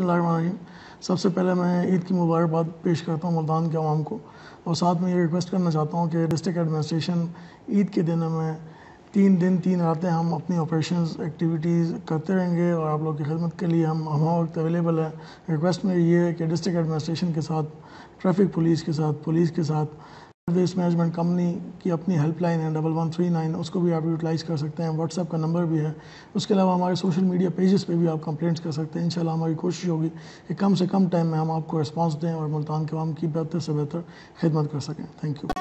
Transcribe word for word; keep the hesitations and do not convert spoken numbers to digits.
बिस्मिल्लाहिर्रहमानिर्रहीम। सबसे पहले मैं ईद की मुबारकबाद पेश करता हूँ मुल्तान के आवाम को और साथ में ये रिक्वेस्ट करना चाहता हूँ कि डिस्ट्रिक्ट एडमिनिस्ट्रेशन ईद के दिन में तीन दिन तीन रातें हम अपनी ऑपरेशंस एक्टिविटीज़ करते रहेंगे और आप लोग की खिदमत के लिए हम हम वक्त अवेलेबल है। रिक्वेस्ट मेरी ये है कि डिस्ट्रिक्ट एडमिनिस्ट्रेशन के साथ, ट्रैफिक पुलिस के साथ, पुलिस के साथ वेस्ट मैनेजमेंट कंपनी की अपनी हेल्पलाइन है डबल वन थ्री नाइन, उसको भी आप यूटिलाइज़ कर सकते हैं। व्हाट्सएप का नंबर भी है। उसके अलावा हमारे सोशल मीडिया पेजेस पे भी आप कंप्लेंट्स कर सकते हैं। इंशाल्लाह हमारी कोशिश होगी कि कम से कम टाइम में हम आपको रिस्पांस दें और मुल्तान के आवाम की बेहतर से बेहतर खिदमत कर सकें। Thank you.